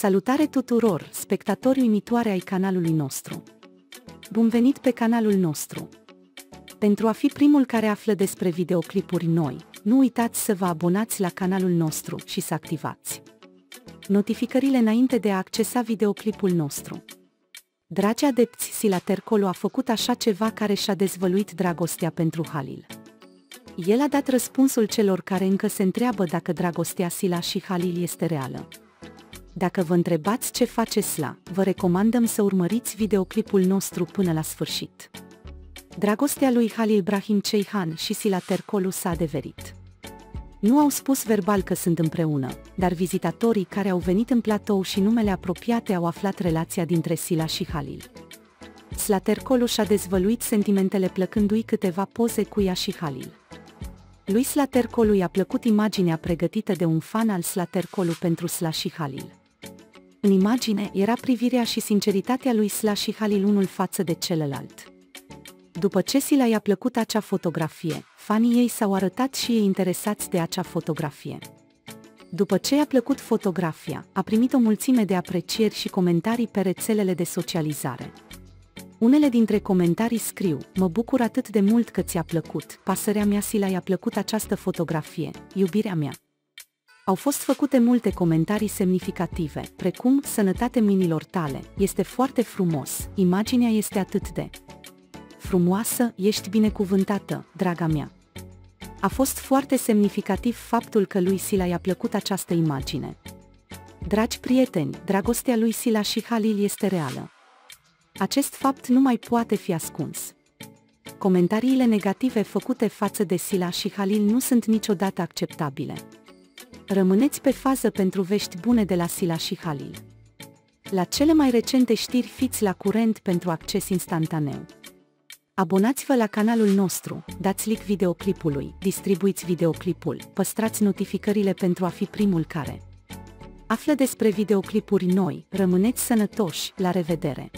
Salutare tuturor, spectatori uimitoare ai canalului nostru! Bun venit pe canalul nostru! Pentru a fi primul care află despre videoclipuri noi, nu uitați să vă abonați la canalul nostru și să activați notificările înainte de a accesa videoclipul nostru. Dragi adepți, Sıla Türkoğlu a făcut așa ceva care și-a dezvăluit dragostea pentru Halil. El a dat răspunsul celor care încă se întreabă dacă dragostea Sıla și Halil este reală. Dacă vă întrebați ce face Sıla, vă recomandăm să urmăriți videoclipul nostru până la sfârșit. Dragostea lui Halil Ibrahim Ceyhan și Sıla Türkoğlu s-a adeverit. Nu au spus verbal că sunt împreună, dar vizitatorii care au venit în platou și numele apropiate au aflat relația dintre Sıla și Halil. Sıla Türkoğlu și-a dezvăluit sentimentele plăcându-i câteva poze cu ea și Halil. Lui Sıla Türkoğlu i-a plăcut imaginea pregătită de un fan al Sıla Türkoğlu pentru Sıla și Halil. În imagine era privirea și sinceritatea lui Sıla și Halil unul față de celălalt. După ce Sıla i-a plăcut acea fotografie, fanii ei s-au arătat și ei interesați de acea fotografie. După ce i-a plăcut fotografia, a primit o mulțime de aprecieri și comentarii pe rețelele de socializare. Unele dintre comentarii scriu: mă bucur atât de mult că ți-a plăcut, pasărea mea Sıla i-a plăcut această fotografie, iubirea mea. Au fost făcute multe comentarii semnificative, precum: sănătate mâinilor tale, este foarte frumos, imaginea este atât de frumoasă, ești binecuvântată, draga mea. A fost foarte semnificativ faptul că lui Sıla i-a plăcut această imagine. Dragi prieteni, dragostea lui Sıla și Halil este reală. Acest fapt nu mai poate fi ascuns. Comentariile negative făcute față de Sıla și Halil nu sunt niciodată acceptabile. Rămâneți pe fază pentru vești bune de la Sıla și Halil. La cele mai recente știri fiți la curent pentru acces instantaneu. Abonați-vă la canalul nostru, dați like videoclipului, distribuiți videoclipul, păstrați notificările pentru a fi primul care află despre videoclipuri noi, rămâneți sănătoși, la revedere!